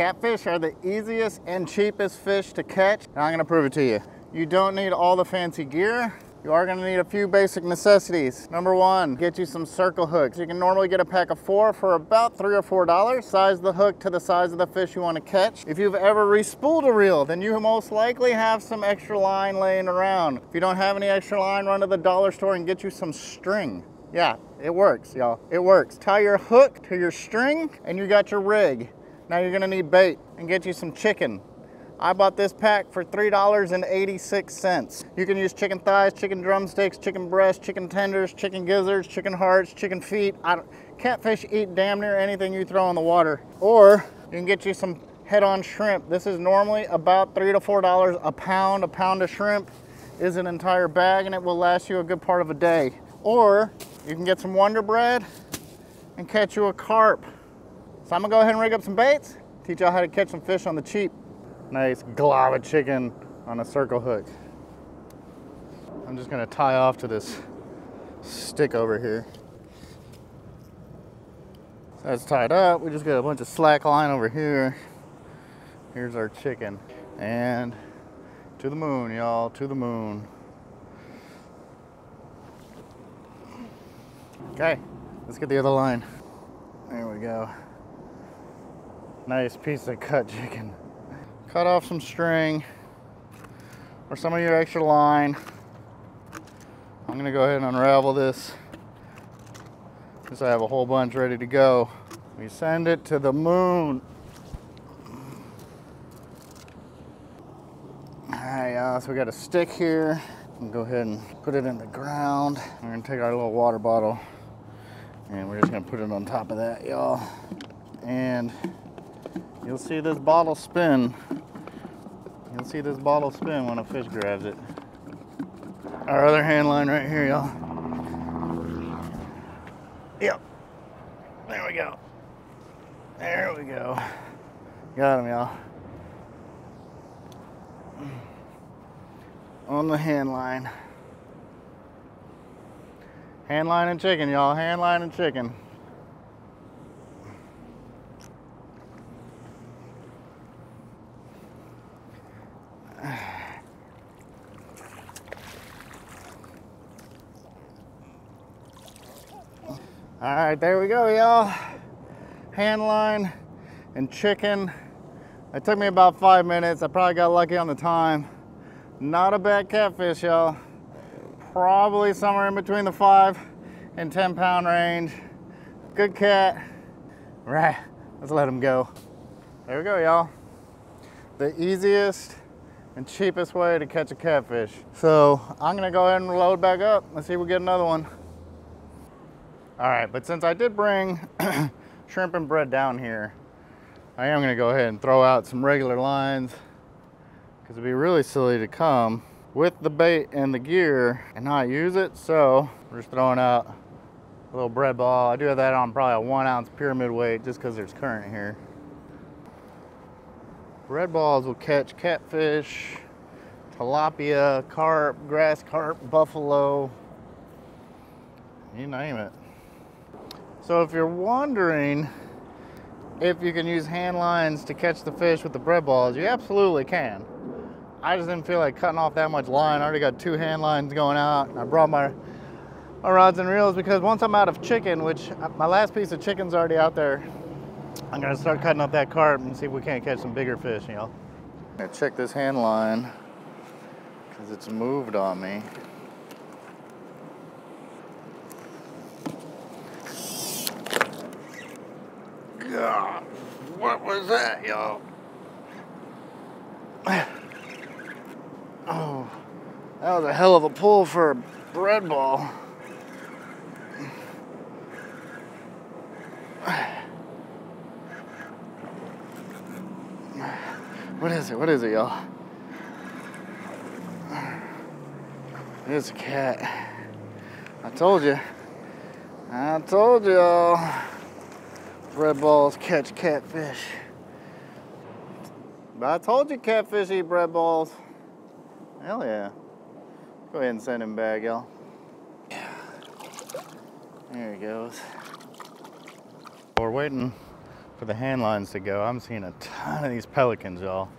Catfish are the easiest and cheapest fish to catch, and I'm gonna prove it to you. You don't need all the fancy gear. You are gonna need a few basic necessities. Number one, get you some circle hooks. You can normally get a pack of 4 for about $3 or $4. Size the hook to the size of the fish you wanna catch. If you've ever re-spooled a reel, then you most likely have some extra line laying around. If you don't have any extra line, run to the dollar store and get you some string. Yeah, it works, y'all, it works. Tie your hook to your string and you got your rig. Now you're gonna need bait and get you some chicken. I bought this pack for $3.86. You can use chicken thighs, chicken drumsticks, chicken breasts, chicken tenders, chicken gizzards, chicken hearts, chicken feet. Catfish eat damn near anything you throw in the water. Or you can get you some head-on shrimp. This is normally about $3 to $4 a pound. A pound of shrimp is an entire bag and it will last you a good part of a day. Or you can get some Wonder Bread and catch you a carp. So I'm gonna go ahead and rig up some baits, teach y'all how to catch some fish on the cheap. Nice glob of chicken on a circle hook. I'm just gonna tie off to this stick over here. So that's tied up. We just got a bunch of slack line over here. Here's our chicken. And to the moon, y'all, to the moon. Okay, let's get the other line. There we go. Nice piece of cut chicken. Cut off some string or some of your extra line. I'm gonna go ahead and unravel this because I have a whole bunch ready to go. We send it to the moon. All right, y'all, so we got a stick here. I'm gonna go ahead and put it in the ground. We're gonna take our little water bottle and we're just gonna put it on top of that, y'all. And you'll see this bottle spin. You'll see this bottle spin when a fish grabs it. Our other hand line right here, y'all. Yep. There we go. There we go. Got him, y'all. On the hand line. Hand line and chicken, y'all. Hand line and chicken. All right, there we go, y'all. Hand line and chicken. It took me about 5 minutes. I probably got lucky on the time. Not a bad catfish, y'all. Probably somewhere in between the 5 and 10 pound range. Good cat. All right, let's let him go. There we go, y'all. The easiest and cheapest way to catch a catfish. So I'm gonna go ahead and load back up. Let's see if we get another one. All right, but since I did bring shrimp and bread down here, I am gonna go ahead and throw out some regular lines because it'd be really silly to come with the bait and the gear and not use it. So we're just throwing out a little bread ball. I do have that on probably a 1 ounce pyramid weight just because there's current here. Bread balls will catch catfish, tilapia, carp, grass carp, buffalo, you name it. So if you're wondering if you can use hand lines to catch the fish with the bread balls, you absolutely can. I just didn't feel like cutting off that much line. I already got 2 hand lines going out. I brought my rods and reels because once I'm out of chicken, which my last piece of chicken's already out there, I'm gonna start cutting up that carp and see if we can't catch some bigger fish, you know. I'm gonna check this hand line because it's moved on me. God, what was that, y'all? Oh, that was a hell of a pull for a bread ball. What is it? What is it, y'all? It's a cat. I told you. I told y'all. Bread balls catch catfish. But I told you catfish eat bread balls. Hell yeah. Go ahead and send him back, y'all. There he goes. We're waiting for the hand lines to go, I'm seeing a ton of these pelicans, y'all.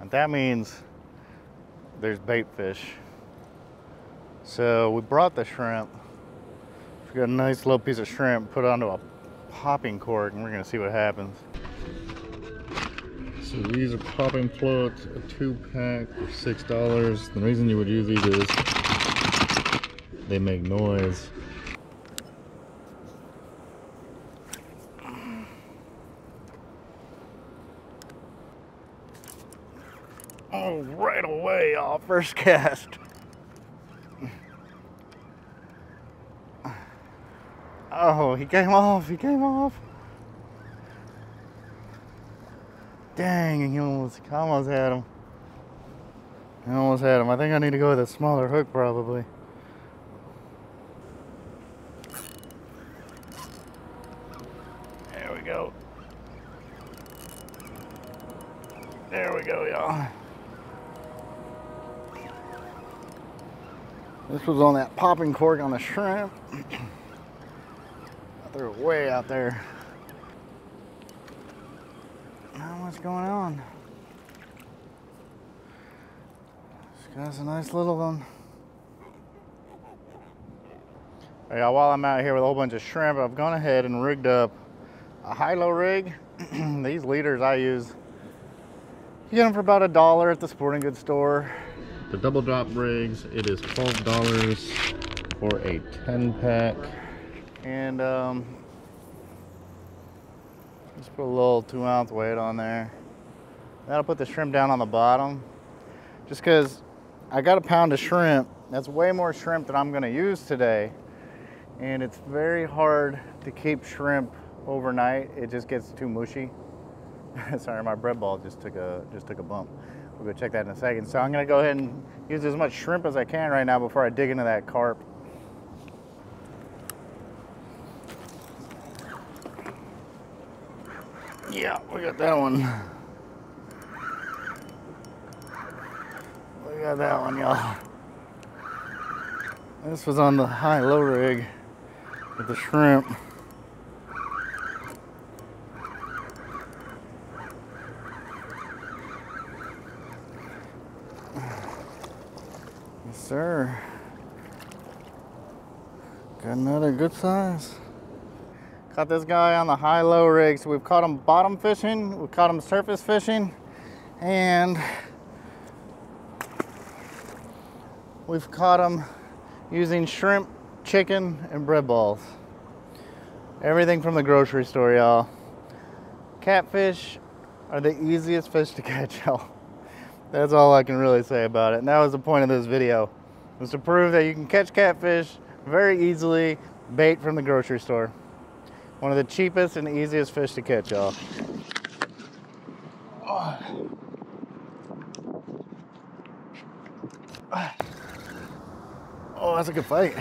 And that means there's bait fish. So we brought the shrimp. We got a nice little piece of shrimp put onto a popping cork, and we're gonna see what happens. So these are popping floats, a 2-pack for $6. The reason you would use these is they make noise. Oh, right away, y'all, first cast. Oh, he came off, Dang, he almost had him. I think I need to go with a smaller hook probably. There we go. Y'all. This was on that popping cork on the shrimp. I threw it way out there. Not much going on. This guy's a nice little one. All right, while I'm out here with a whole bunch of shrimp, I've gone ahead and rigged up a high-low rig. These leaders I use, you get them for about $1 at the sporting goods store. The double drop rigs, it is $12 for a 10-pack. And just put a little 2-ounce weight on there. That'll put the shrimp down on the bottom. Just because I got a pound of shrimp, that's way more shrimp than I'm gonna use today. And it's very hard to keep shrimp overnight. It just gets too mushy. Sorry, my bread ball just took a bump. We'll go check that in a second. So I'm gonna go ahead and use as much shrimp as I can right now before I dig into that carp. Yeah, we got that one. Y'all. This was on the high-low rig with the shrimp. Yes, sir. Got another good size. Got this guy on the high-low rig. So we've caught him bottom fishing, we've caught him surface fishing, and we've caught him using shrimp, chicken, and bread balls. Everything from the grocery store, y'all. Catfish are the easiest fish to catch, y'all. That's all I can really say about it. And that was the point of this video, was to prove that you can catch catfish very easily, bait from the grocery store. One of the cheapest and easiest fish to catch, y'all. Oh, that's a good fight.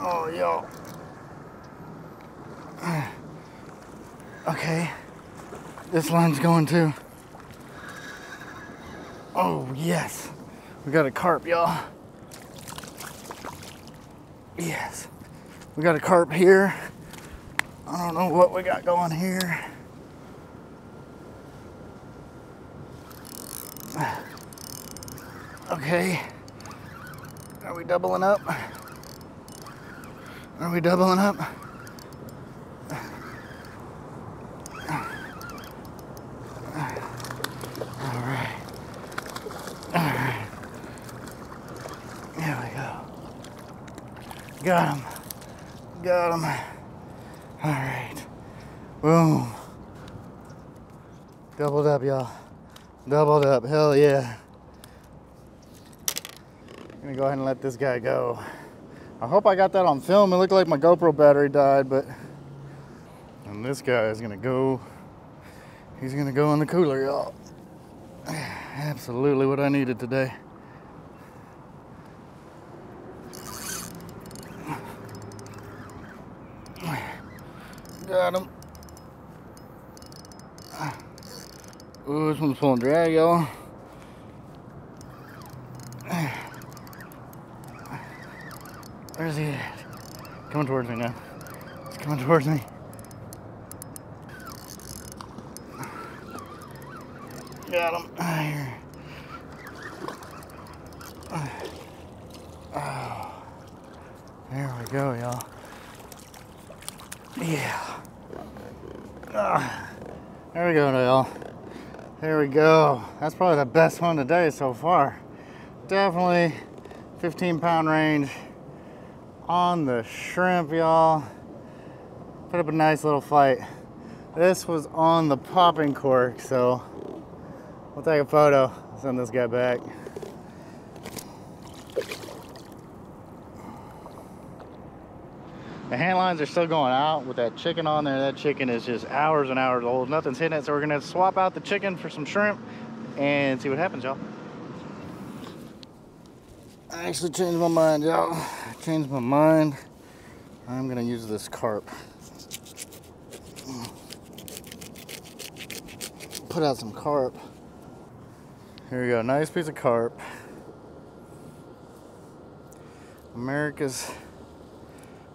Oh, yo. Okay. This line's going too. Oh, yes. We got a carp, y'all. Yes, we got a carp here. I don't know what we got going here. Okay, are we doubling up? All right. There we go. Got him. All right. Boom. Doubled up, y'all. Hell yeah. I'm gonna go ahead and let this guy go. I hope I got that on film. It looked like my GoPro battery died, but. And this guy is gonna go. He's gonna go in the cooler, y'all. Absolutely what I needed today. Got him. Ooh, this one's pulling drag, y'all. Where's he at? coming towards me now. It's coming towards me. Got him. Here. Oh. There we go, y'all. Yeah. Oh. There we go, y'all. There we go. That's probably the best one today so far. Definitely 15-pound range on the shrimp, y'all. Put up a nice little fight. This was on the popping cork, so we'll take a photo, send this guy back. The hand lines are still going out with that chicken on there. That chicken is just hours and hours old. Nothing's hitting it, so we're gonna swap out the chicken for some shrimp and see what happens, y'all. I actually changed my mind, y'all. I changed my mind. I'm gonna use this carp. Put out some carp. Here we go, nice piece of carp. America's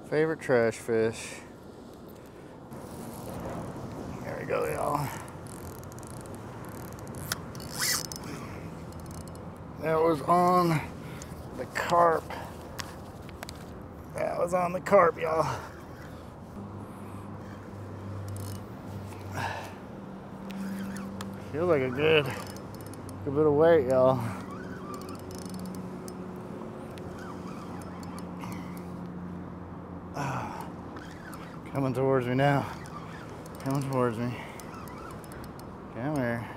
favorite trash fish. There we go, y'all. That was on the carp. That was on the carp, y'all. Feels like a good bit of weight, y'all. Coming towards me now. Coming towards me. Come here.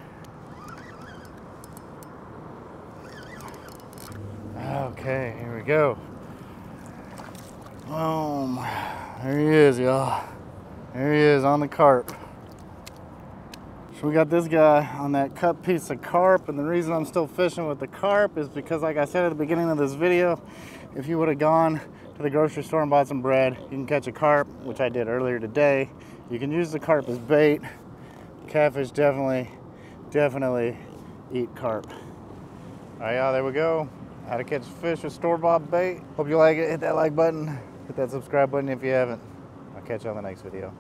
Okay, here we go. Boom. There he is, y'all. There he is on the carp. So we got this guy on that cut piece of carp, and the reason I'm still fishing with the carp is because, like I said at the beginning of this video, if you would have gone to the grocery store and bought some bread, you can catch a carp, which I did earlier today. You can use the carp as bait. Catfish definitely eat carp. All right, y'all, there we go. How to catch fish with store-bought bait. Hope you like it. Hit that like button. Hit that subscribe button if you haven't. I'll catch you on the next video.